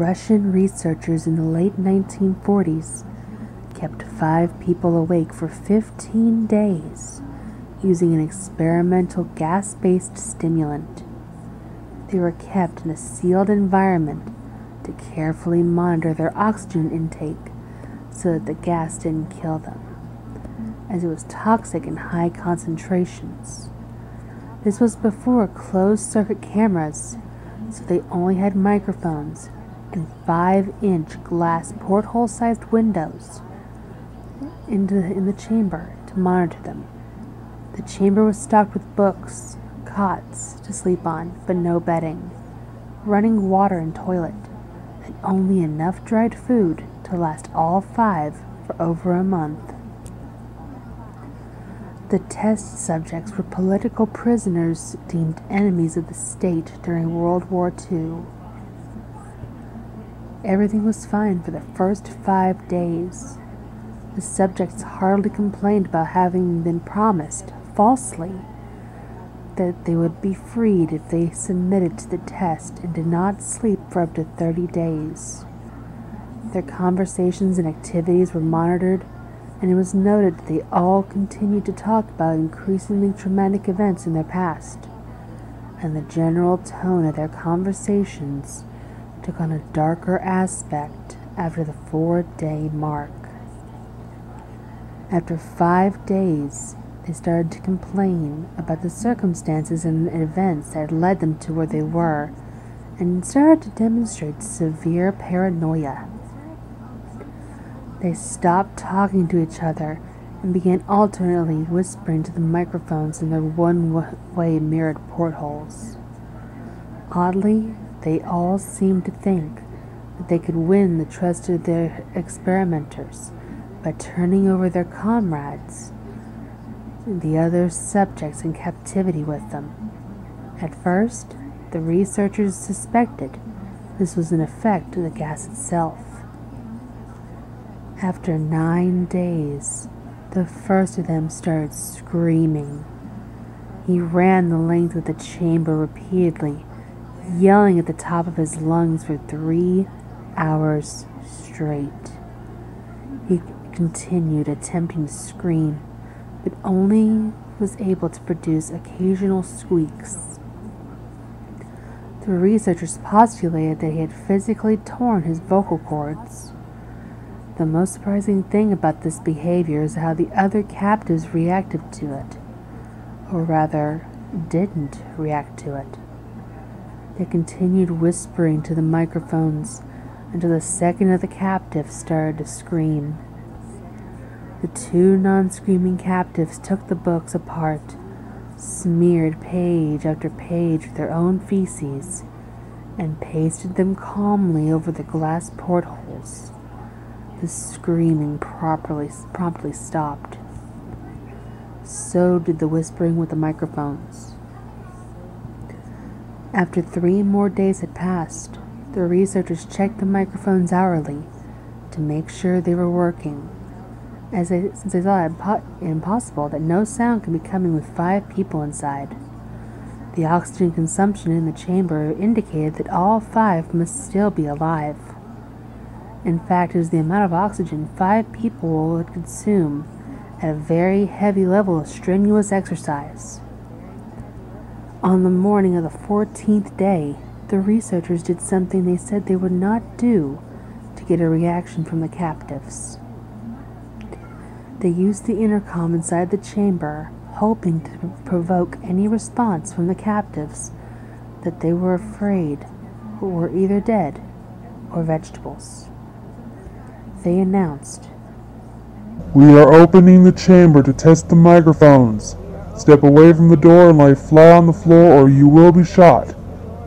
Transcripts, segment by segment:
Russian researchers in the late 1940s kept 5 people awake for 15 days using an experimental gas-based stimulant. They were kept in a sealed environment to carefully monitor their oxygen intake so that the gas didn't kill them, as it was toxic in high concentrations. This was before closed-circuit cameras, so they only had microphones and 5-inch glass porthole-sized windows in the chamber to monitor them. The chamber was stocked with books, cots to sleep on, but no bedding, running water and toilet, and only enough dried food to last all 5 for over a month. The test subjects were political prisoners deemed enemies of the state during World War II. Everything was fine for the first 5 days. The subjects hardly complained about having been promised, falsely, that they would be freed if they submitted to the test and did not sleep for up to 30 days. Their conversations and activities were monitored, and it was noted that they all continued to talk about increasingly traumatic events in their past, and the general tone of their conversations took on a darker aspect after the 4-day mark. After 5 days, they started to complain about the circumstances and events that had led them to where they were, and started to demonstrate severe paranoia. They stopped talking to each other and began alternately whispering to the microphones in their one-way mirrored portholes. Oddly, they all seemed to think that they could win the trust of their experimenters by turning over their comrades and the other subjects in captivity with them. At first, the researchers suspected this was an effect of the gas itself. After 9 days, the first of them started screaming. He ran the length of the chamber repeatedly, yelling at the top of his lungs for 3 hours straight. He continued attempting to scream, but only was able to produce occasional squeaks. The researchers postulated that he had physically torn his vocal cords. The most surprising thing about this behavior is how the other captives reacted to it, or rather, didn't react to it. They continued whispering to the microphones until the second of the captives started to scream. The 2 non-screaming captives took the books apart, smeared page after page with their own feces, and pasted them calmly over the glass portholes. The screaming promptly stopped. So did the whispering with the microphones. After 3 more days had passed, the researchers checked the microphones hourly to make sure they were working, since they thought it impossible that no sound could be coming with 5 people inside. The oxygen consumption in the chamber indicated that all 5 must still be alive. In fact, it was the amount of oxygen 5 people would consume at a very heavy level of strenuous exercise. On the morning of the 14th day, the researchers did something they said they would not do to get a reaction from the captives. They used the intercom inside the chamber, hoping to provoke any response from the captives that they were afraid were either dead or vegetables. They announced, "We are opening the chamber to test the microphones. Step away from the door and lie flat on the floor or you will be shot.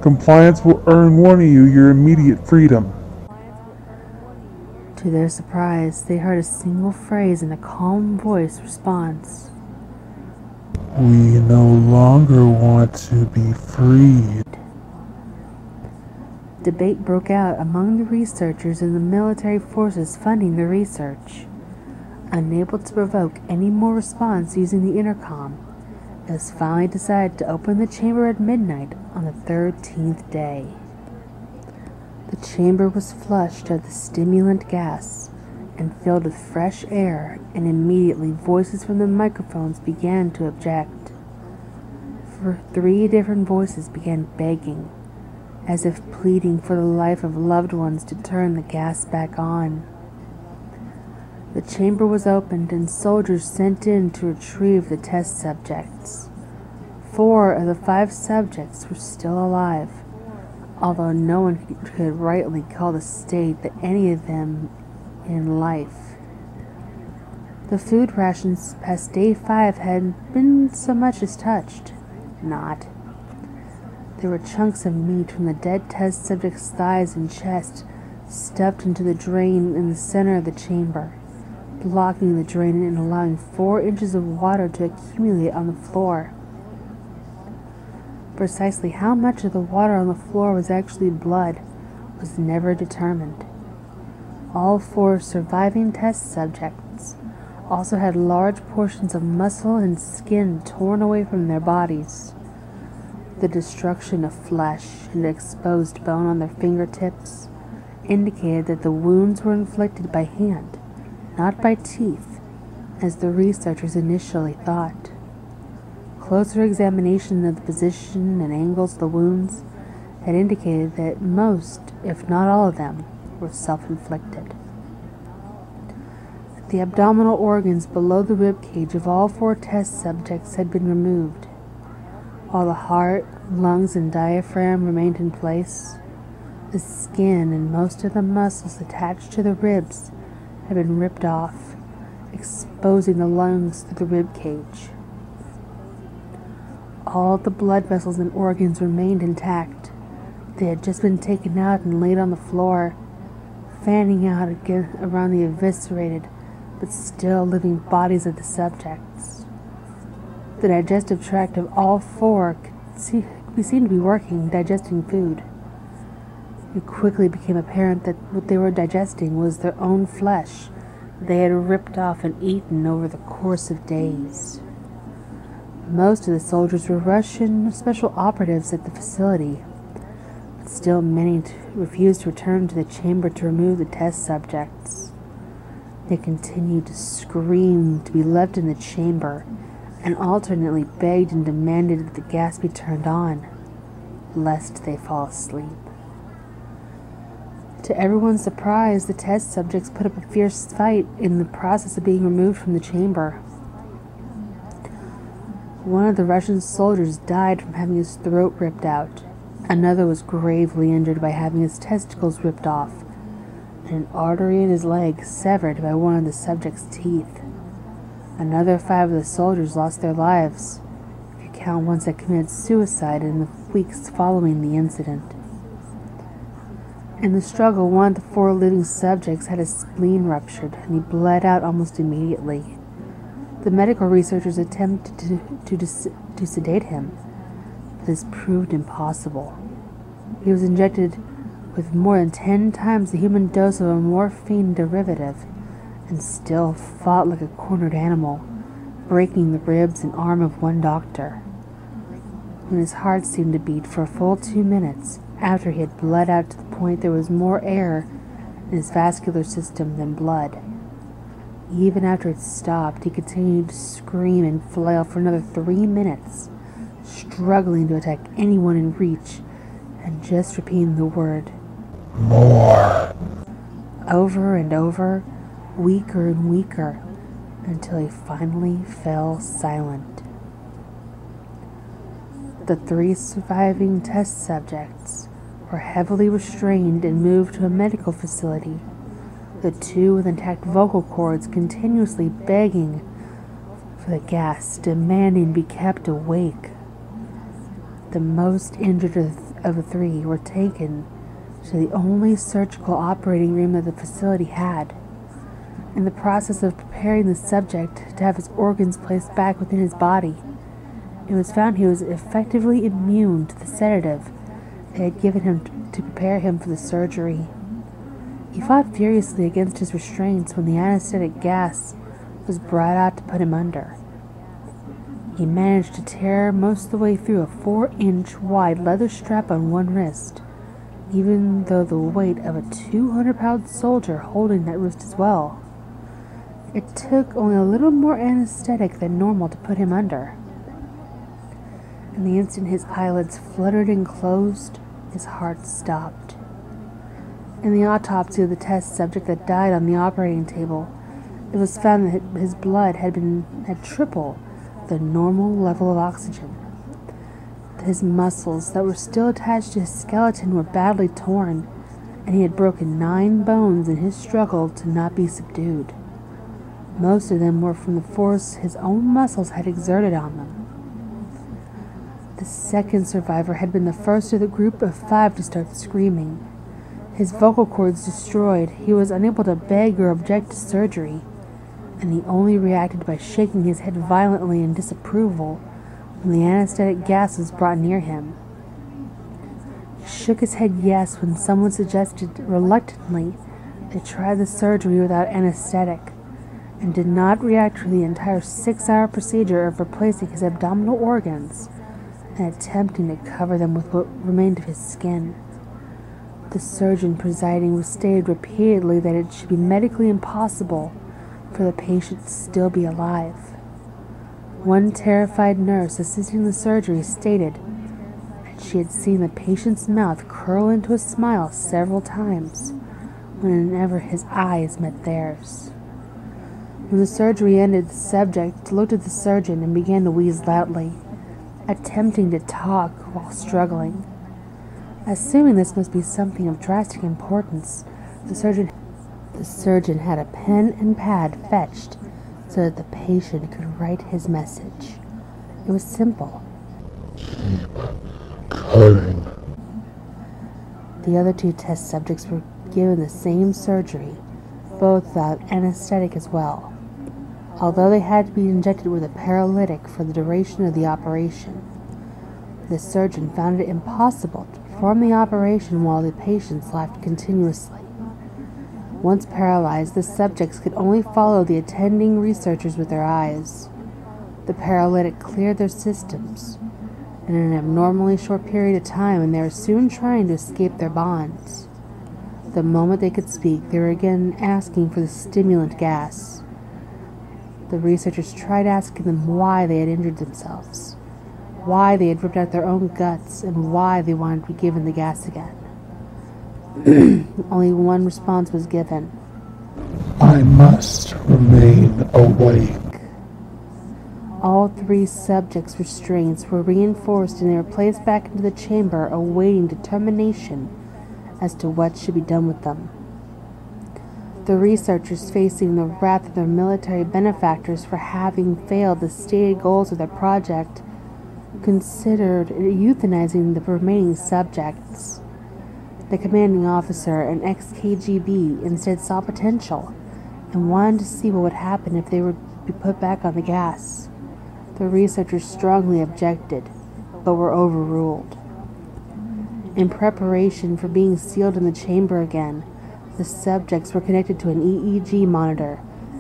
Compliance will earn one of you your immediate freedom." To their surprise, they heard a single phrase in a calm voice response. "We no longer want to be freed." Debate broke out among the researchers and the military forces funding the research. Unable to provoke any more response using the intercom, it was finally decided to open the chamber at midnight on the 13th day. The chamber was flushed of the stimulant gas and filled with fresh air, and immediately voices from the microphones began to object. For 3 different voices began begging, as if pleading for the life of loved ones to turn the gas back on. The chamber was opened and soldiers sent in to retrieve the test subjects. 4 of the 5 subjects were still alive, although no one could rightly call the state that any of them in life. The food rations past day 5 had been so much as touched. Not. There were chunks of meat from the dead test subjects' thighs and chest stuffed into the drain in the center of the chamber, blocking the drain and allowing 4 inches of water to accumulate on the floor. Precisely how much of the water on the floor was actually blood was never determined. All 4 surviving test subjects also had large portions of muscle and skin torn away from their bodies. The destruction of flesh and exposed bone on their fingertips indicated that the wounds were inflicted by hand, not by teeth, as the researchers initially thought. Closer examination of the position and angles of the wounds had indicated that most, if not all of them, were self-inflicted. The abdominal organs below the rib cage of all 4 test subjects had been removed, while the heart, lungs, and diaphragm remained in place. The skin and most of the muscles attached to the ribs had been ripped off, exposing the lungs through the rib cage. All the blood vessels and organs remained intact. They had just been taken out and laid on the floor, fanning out again around the eviscerated but still living bodies of the subjects. The digestive tract of all 4 could be seen to be working, digesting food. It quickly became apparent that what they were digesting was their own flesh they had ripped off and eaten over the course of days. Most of the soldiers were Russian special operatives at the facility, but still many refused to return to the chamber to remove the test subjects. They continued to scream to be left in the chamber and alternately begged and demanded that the gas be turned on, lest they fall asleep. To everyone's surprise, the test subjects put up a fierce fight in the process of being removed from the chamber. One of the Russian soldiers died from having his throat ripped out. Another was gravely injured by having his testicles ripped off, and an artery in his leg severed by one of the subject's teeth. Another 5 of the soldiers lost their lives, if you count ones that committed suicide in the weeks following the incident. In the struggle, one of the 4 living subjects had his spleen ruptured, and he bled out almost immediately. The medical researchers attempted to sedate him, but this proved impossible. He was injected with more than 10 times the human dose of a morphine derivative, and still fought like a cornered animal, breaking the ribs and arm of one doctor. When his heart seemed to beat for a full 2 minutes, after he had bled out to the point there was more air in his vascular system than blood. Even after it stopped, he continued to scream and flail for another 3 minutes, struggling to attack anyone in reach and just repeating the word, "More," over and over, weaker and weaker, until he finally fell silent. The 3 surviving test subjects were heavily restrained and moved to a medical facility, the 2 with intact vocal cords continuously begging for the gas, demanding to be kept awake. The most injured of the 3 were taken to the only surgical operating room that the facility had. In the process of preparing the subject to have his organs placed back within his body, it was found he was effectively immune to the sedative they had given him to prepare him for the surgery. He fought furiously against his restraints when the anesthetic gas was brought out to put him under. He managed to tear most of the way through a 4-inch wide leather strap on one wrist even though the weight of a 200-pound soldier holding that wrist as well. It took only a little more anesthetic than normal to put him under. And the instant his eyelids fluttered and closed, his heart stopped. In the autopsy of the test subject that died on the operating table, it was found that his blood had triple the normal level of oxygen. His muscles that were still attached to his skeleton were badly torn, and he had broken 9 bones in his struggle to not be subdued. Most of them were from the force his own muscles had exerted on them. The second survivor had been the first of the group of 5 to start screaming. His vocal cords destroyed, he was unable to beg or object to surgery, and he only reacted by shaking his head violently in disapproval when the anesthetic gas was brought near him. He shook his head yes when someone suggested reluctantly they try the surgery without anesthetic, and did not react to the entire 6-hour procedure of replacing his abdominal organs and attempting to cover them with what remained of his skin. The surgeon presiding was stated repeatedly that it should be medically impossible for the patient to still be alive. One terrified nurse assisting the surgery stated that she had seen the patient's mouth curl into a smile several times whenever his eyes met theirs. When the surgery ended, the subject looked at the surgeon and began to wheeze loudly, attempting to talk while struggling. Assuming this must be something of drastic importance, the surgeon had a pen and pad fetched so that the patient could write his message. It was simple. Keep cutting. The other 2 test subjects were given the same surgery, both without anesthetic as well, although they had to be injected with a paralytic for the duration of the operation. The surgeon found it impossible to perform the operation while the patients laughed continuously. Once paralyzed, the subjects could only follow the attending researchers with their eyes. The paralytic cleared their systems, and in an abnormally short period of time, and they were soon trying to escape their bonds. The moment they could speak, they were again asking for the stimulant gas. The researchers tried asking them why they had injured themselves, why they had ripped out their own guts, and why they wanted to be given the gas again. Only one response was given. I must remain awake. All 3 subjects' restraints were reinforced and they were placed back into the chamber awaiting determination as to what should be done with them. The researchers, facing the wrath of their military benefactors for having failed the stated goals of their project, considered euthanizing the remaining subjects. The commanding officer, an ex-KGB, instead saw potential and wanted to see what would happen if they were to be put back on the gas. The researchers strongly objected, but were overruled. In preparation for being sealed in the chamber again, the subjects were connected to an EEG monitor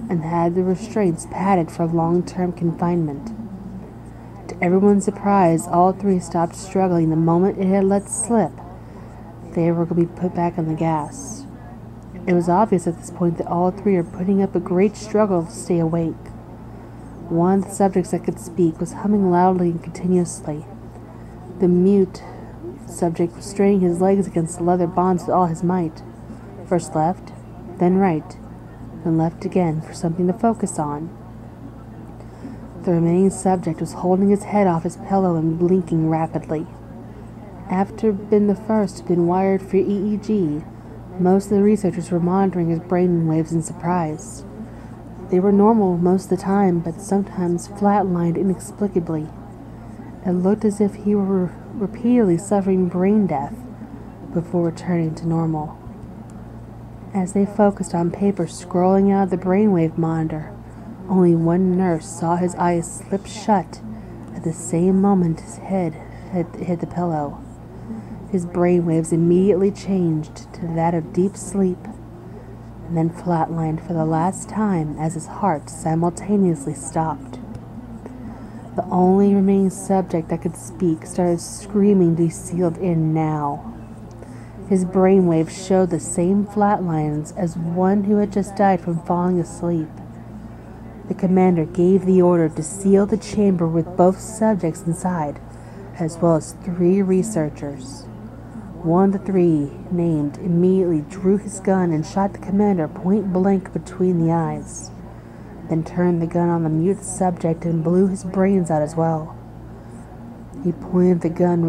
and had the restraints padded for long-term confinement. To everyone's surprise, all 3 stopped struggling the moment it had let slip they were going to be put back on the gas. It was obvious at this point that all 3 are putting up a great struggle to stay awake. One of the subjects that could speak was humming loudly and continuously. The mute subject was straining his legs against the leather bonds with all his might. First left, then right, then left again for something to focus on. The remaining subject was holding his head off his pillow and blinking rapidly. After being the first to have been wired for EEG, most of the researchers were monitoring his brain waves in surprise. They were normal most of the time, but sometimes flatlined inexplicably. It looked as if he were repeatedly suffering brain death before returning to normal. As they focused on paper scrolling out of the brainwave monitor, only one nurse saw his eyes slip shut at the same moment his head hit the pillow. His brainwaves immediately changed to that of deep sleep, and then flatlined for the last time as his heart simultaneously stopped. The only remaining subject that could speak started screaming to be sealed in now. His brainwaves showed the same flat lines as one who had just died from falling asleep. The commander gave the order to seal the chamber with both subjects inside, as well as 3 researchers. One of the 3 named immediately drew his gun and shot the commander point blank between the eyes, then turned the gun on the mute subject and blew his brains out as well. He pointed the gun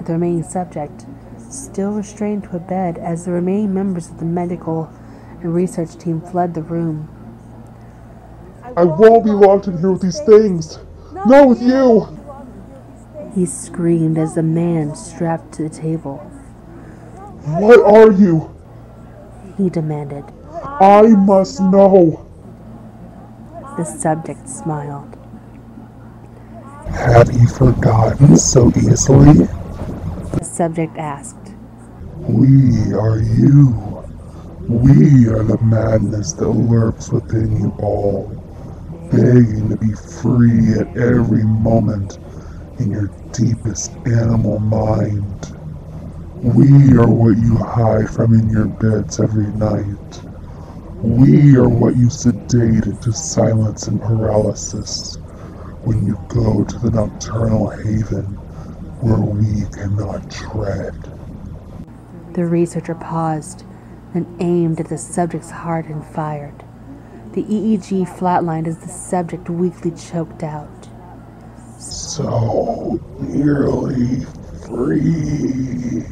at the remaining subject, still restrained to a bed, as the remaining members of the medical and research team fled the room. I won't be wanted to do these things! Not with you! He screamed as the man strapped to the table. What are you? He demanded. I must know! The subject smiled. Have you forgotten so easily? The subject asked. We are you. We are the madness that lurks within you all, begging to be free at every moment in your deepest animal mind. We are what you hide from in your beds every night. We are what you sedate into silence and paralysis when you go to the nocturnal haven where we cannot tread. The researcher paused, then aimed at the subject's heart and fired. The EEG flatlined as the subject weakly choked out. So nearly free.